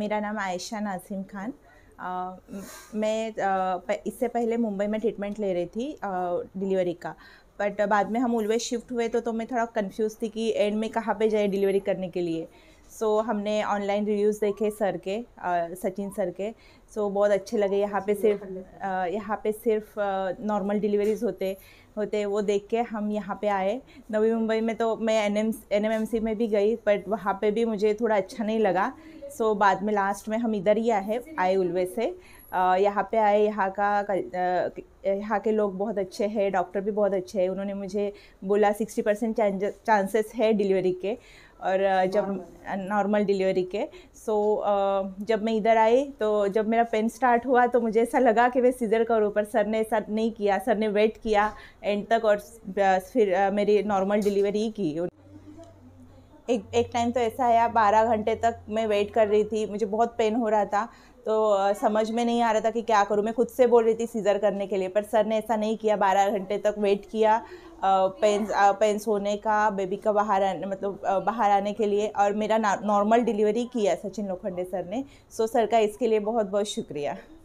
मेरा नाम आयशा नासिम खान। मैं इससे पहले मुंबई में ट्रीटमेंट ले रही थी डिलीवरी का, बट बाद में हम उलवे शिफ्ट हुए तो मैं थोड़ा कंफ्यूज थी कि एंड में कहाँ पे जाए डिलीवरी करने के लिए। सो हमने ऑनलाइन रिव्यूज़ देखे सर के, सचिन सर के। सो बहुत अच्छे लगे। यहाँ पे सिर्फ नॉर्मल डिलीवरीज़ होते वो देख के हम यहाँ पे आए। नवी मुंबई में तो मैं एनएमएमसी में भी गई, बट वहाँ पे भी मुझे थोड़ा अच्छा नहीं लगा। सो बाद में लास्ट में हम इधर ही आए उलवे से। यहाँ पे आए, यहाँ के लोग बहुत अच्छे हैं, डॉक्टर भी बहुत अच्छे हैं। उन्होंने मुझे बोला 60% चांसेस है डिलीवरी के, और जब नॉर्मल डिलीवरी के। सो जब मैं इधर आई तो जब मेरा पेन स्टार्ट हुआ तो मुझे ऐसा लगा कि मैं सीजर करूँ, पर सर ने ऐसा नहीं किया। सर ने वेट किया एंड तक और फिर मेरी नॉर्मल डिलीवरी की। एक टाइम तो ऐसा आया 12 घंटे तक मैं वेट कर रही थी, मुझे बहुत पेन हो रहा था। तो समझ में नहीं आ रहा था कि क्या करूँ। मैं खुद से बोल रही थी सीज़र करने के लिए, पर सर ने ऐसा नहीं किया। 12 घंटे तक वेट किया पेन्स होने का, बेबी का बाहर आने के लिए, और मेरा नॉर्मल डिलीवरी किया सचिन लोखंडे सर ने। सो सर का इसके लिए बहुत बहुत शुक्रिया।